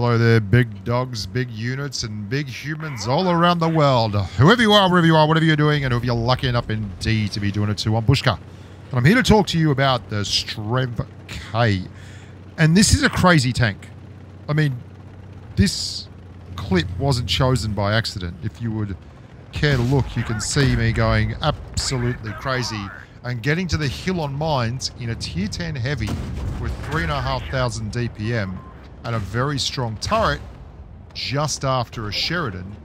Hello there, big dogs, big units, and big humans all around the world. Whoever you are, wherever you are, whatever you're doing, and if you're lucky enough indeed to be doing it too, I'm Bushka. And I'm here to talk to you about the STRV K. And this is a crazy tank. I mean, this clip wasn't chosen by accident. If you would care to look, you can see me going absolutely crazy and getting to the hill on mines in a Tier 10 Heavy with 3,500 DPM and a very strong turret just after a Sheridan.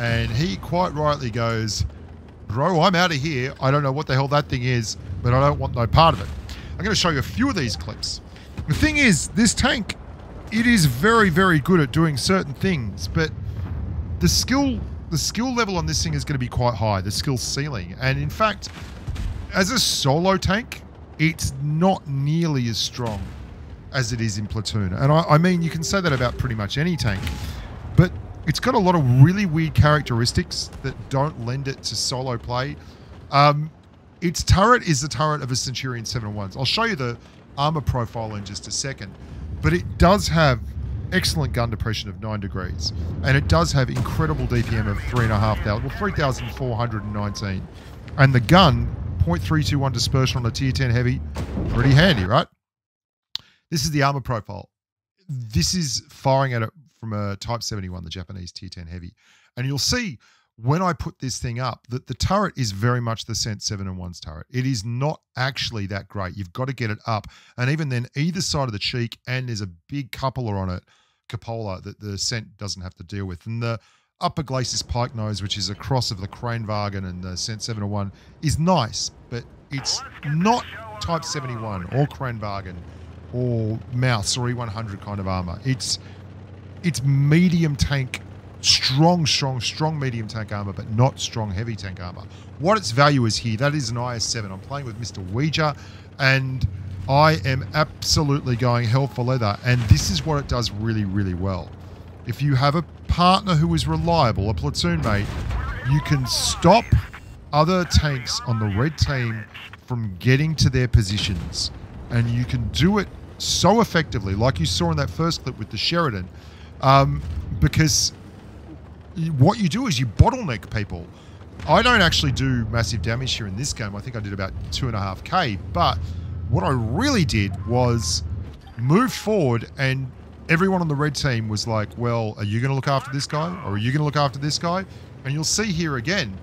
And he quite rightly goes, bro, I'm out of here. I don't know what the hell that thing is, but I don't want no part of it. I'm going to show you a few of these clips. The thing is, this tank, it is very, very good at doing certain things, but the skill level on this thing is going to be quite high, the skill ceiling. And in fact, as a solo tank, it's not nearly as strong as it is in platoon. And I mean, you can say that about pretty much any tank, but it's got a lot of really weird characteristics that don't lend it to solo play. Its turret is the turret of a Centurion 701. I'll show you the armor profile in just a second, but it does have excellent gun depression of 9 degrees, and it does have incredible DPM of 3,500, well, 3,419, and the gun, 0.321 dispersion on a Tier 10 Heavy, pretty handy, right? This is the armor profile. This is firing at it from a Type 71, the Japanese Tier 10 Heavy, and you'll see when I put this thing up, that the turret is very much the Cent 701's turret. It is not actually that great. You've got to get it up. And even then, either side of the cheek, and there's a big coupler on it, cupola, that the Cent doesn't have to deal with. And the upper glacis pike nose, which is a cross of the Kranvagn and the Cent 701, is nice, but it's not Type 71 or Kranvagn or Mouse or E100 kind of armor. It's medium tank. Strong medium tank armor, but not strong heavy tank armor. What its value is here, that is an IS-7. I'm playing with Mr. Ouija, and I am absolutely going hell for leather, and this is what it does really, really well. If you have a partner who is reliable, a platoon mate, you can stop other tanks on the red team from getting to their positions, and you can do it so effectively, like you saw in that first clip with the Sheridan, because what you do is you bottleneck people. I don't actually do massive damage here in this game. I think I did about 2.5K, but what I really did was move forward, and everyone on the red team was like, well, are you going to look after this guy? Or are you going to look after this guy? And you'll see here again,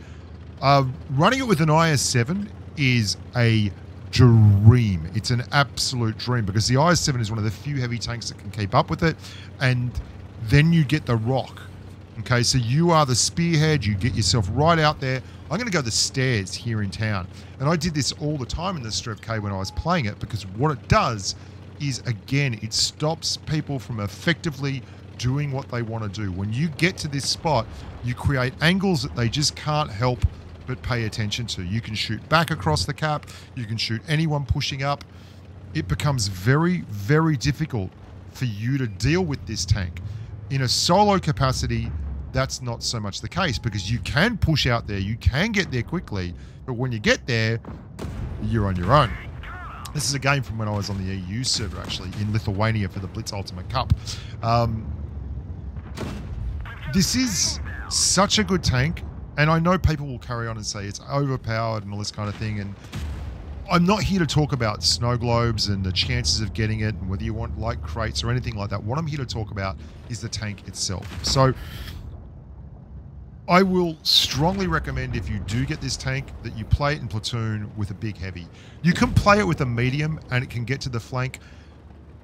running it with an IS-7 is a dream. It's an absolute dream, because the IS-7 is one of the few heavy tanks that can keep up with it. And then you get the rock. Okay, so you are the spearhead, you get yourself right out there. I'm going to go the stairs here in town. And I did this all the time in the STRV K when I was playing it, because what it does is, again, it stops people from effectively doing what they want to do. When you get to this spot, you create angles that they just can't help but pay attention to. You can shoot back across the cap, you can shoot anyone pushing up. It becomes very, very difficult for you to deal with this tank. In a solo capacity, that's not so much the case, because you can push out there, you can get there quickly, but when you get there, you're on your own. This is a game from when I was on the EU server, actually, in Lithuania for the Blitz Ultimate Cup. This is such a good tank, and I know people will carry on and say it's overpowered and all this kind of thing, and I'm not here to talk about snow globes and the chances of getting it and whether you want light crates or anything like that. What I'm here to talk about is the tank itself. So I will strongly recommend, if you do get this tank, that you play it in platoon with a big heavy. You can play it with a medium and it can get to the flank,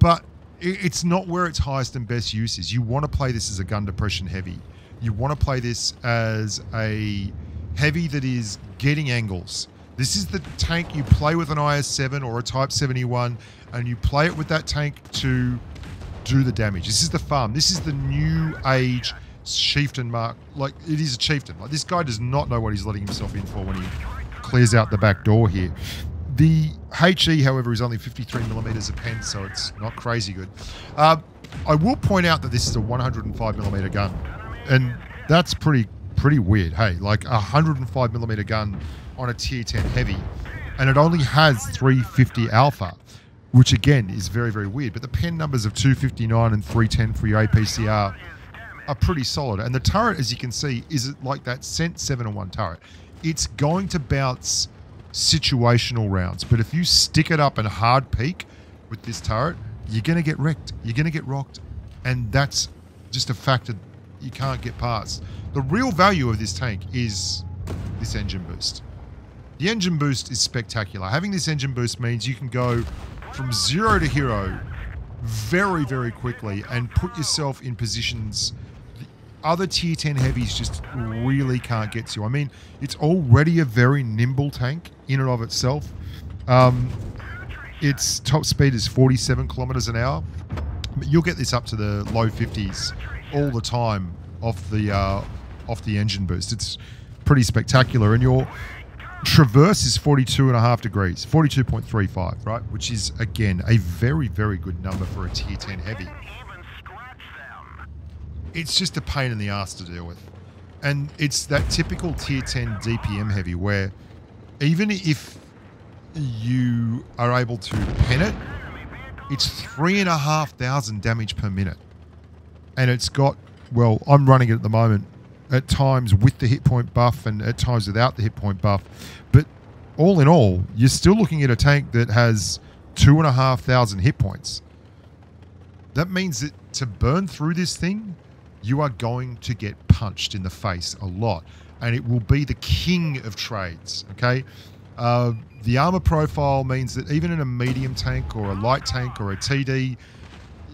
but it's not where its highest and best use is. You want to play this as a gun depression heavy. You want to play this as a heavy that is getting angles. This is the tank you play with an IS-7 or a Type 71, and you play it with that tank to do the damage. This is the farm. This is the new age Chieftain mark. Like, it is a Chieftain. Like, this guy does not know what he's letting himself in for when he clears out the back door here. The HE, however, is only 53mm a pen, so it's not crazy good. I will point out that this is a 105mm gun, and that's pretty weird. Hey, like a 105mm gun on a Tier 10 Heavy, and it only has 350 alpha, which again is very, very weird. But the pen numbers of 259 and 310 for your APCR are pretty solid. And the turret, as you can see, is like that Cent 701 turret. It's going to bounce situational rounds, but if you stick it up and hard peak with this turret, you're going to get wrecked. You're going to get rocked. And that's just a factor you can't get past. The real value of this tank is this engine boost. The engine boost is spectacular. Having this engine boost means you can go from zero to hero very, very quickly and put yourself in positions the other tier 10 heavies just really can't get to. I mean, it's already a very nimble tank in and of itself. Its top speed is 47 kilometers an hour. But you'll get this up to the low 50s all the time off the engine boost. It's pretty spectacular. And your traverse is 42.5 degrees, 42.35, right? Which is, again, a very, very good number for a tier 10 heavy. It's just a pain in the ass to deal with. And it's that typical tier 10 DPM heavy where even if you are able to pen it, it's 3,500 damage per minute. And it's got, well, I'm running it at the moment at times with the hit point buff and at times without the hit point buff. But all in all, you're still looking at a tank that has 2,500 hit points. That means that to burn through this thing, you are going to get punched in the face a lot. And it will be the king of trades, okay? The armor profile means that even in a medium tank or a light tank or a TD,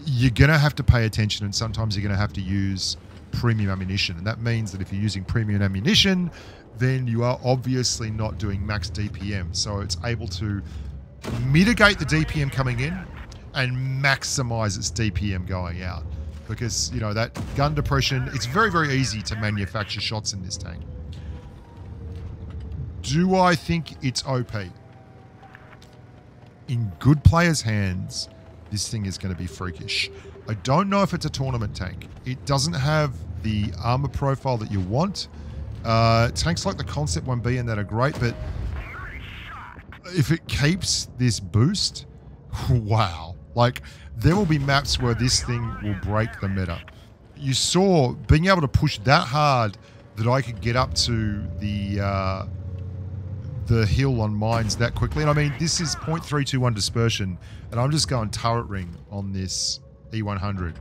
you're going to have to pay attention, and sometimes you're going to have to use premium ammunition. And that means that if you're using premium ammunition, then you are obviously not doing max DPM. So it's able to mitigate the DPM coming in and maximize its DPM going out. Because, you know, that gun depression, it's very, very easy to manufacture shots in this tank. Do I think it's OP? In good players' hands, this thing is going to be freakish. I don't know if it's a tournament tank. It doesn't have the armor profile that you want. Tanks like the Concept 1B and that are great, but if it keeps this boost, wow. Like, there will be maps where this thing will break the meta. You saw being able to push that hard that I could get up to the hill on mines that quickly. And I mean, this is 0.321 dispersion, and I'm just going turret ring on this E100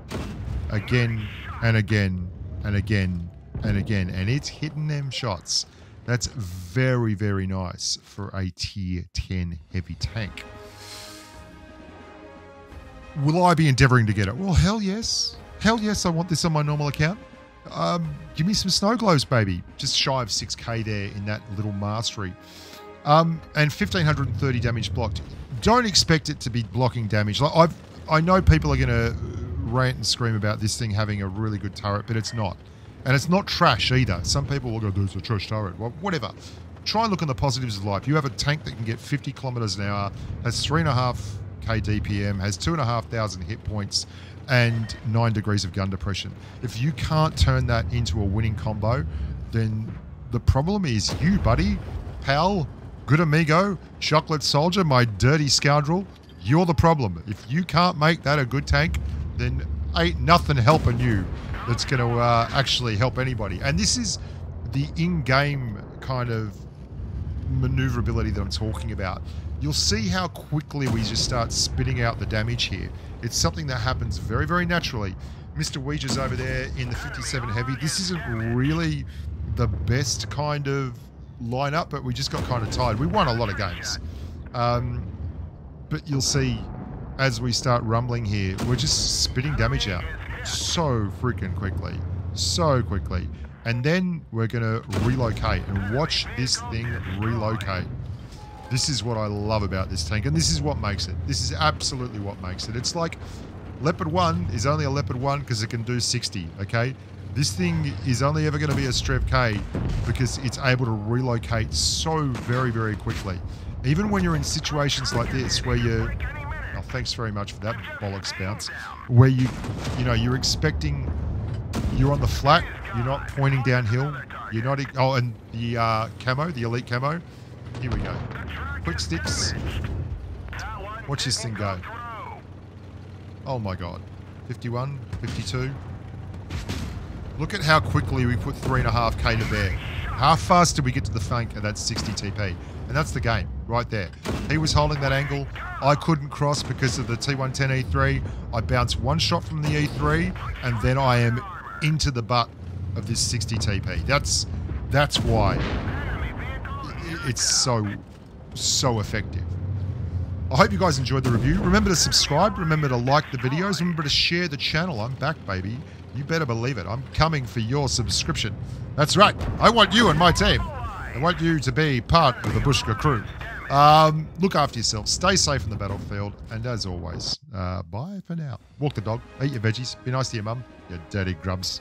again and again and again and again, and it's hitting them shots. That's very, very nice for a tier 10 heavy tank. Will I be endeavoring to get it? Well, hell yes. Hell yes, I want this on my normal account. Give me some snow globes, baby. Just shy of 6K there in that little mastery. And 1,530 damage blocked. Don't expect it to be blocking damage. Like, I know people are going to rant and scream about this thing having a really good turret, but it's not. And it's not trash either. Some people will go, there's a trash turret. Well, whatever. Try and look on the positives of life. You have a tank that can get 50 kilometers an hour, has 3.5K DPM, has 2,500 hit points, and 9 degrees of gun depression. If you can't turn that into a winning combo, then the problem is you, buddy, pal, good amigo, chocolate soldier, my dirty scoundrel, you're the problem. If you can't make that a good tank, then ain't nothing helping you that's going to actually help anybody. And this is the in-game kind of maneuverability that I'm talking about. You'll see how quickly we just start spitting out the damage here. It's something that happens very, very naturally. Mr. Ouija's over there in the 57 Heavy. This isn't really the best kind of lineup, but we just got kind of tired. We won a lot of games. But you'll see as we start rumbling here, we're just spitting damage out so freaking quickly. So quickly. And then we're going to relocate and watch this thing relocate. This is what I love about this tank, and this is what makes it. This is absolutely what makes it. It's like Leopard 1 is only a Leopard 1 because it can do 60, okay? This thing is only ever going to be a STRV K because it's able to relocate so very, very quickly. Even when you're in situations like this where you're... Oh, thanks very much for that bollocks bounce. Where you know, you're expecting... You're on the flat, you're not pointing downhill, you're not... Oh, and the camo, the elite camo. Here we go. Quick sticks. Watch this thing go. Oh my god. 51, 52. Look at how quickly we put 3.5k to there. How fast did we get to the flank of that 60 TP? And that's the game, right there. He was holding that angle. I couldn't cross because of the T110E3. I bounce one shot from the E3, and then I am into the butt of this 60 TP. That's why it's so effective. I hope you guys enjoyed the review. Remember to subscribe. Remember to like the videos. Remember to share the channel. I'm back, baby. You better believe it. I'm coming for your subscription. That's right. I want you and my team. I want you to be part of the Bushka crew. Look after yourself. Stay safe on the battlefield. And as always, bye for now. Walk the dog. Eat your veggies. Be nice to your mum. Your dirty grubs.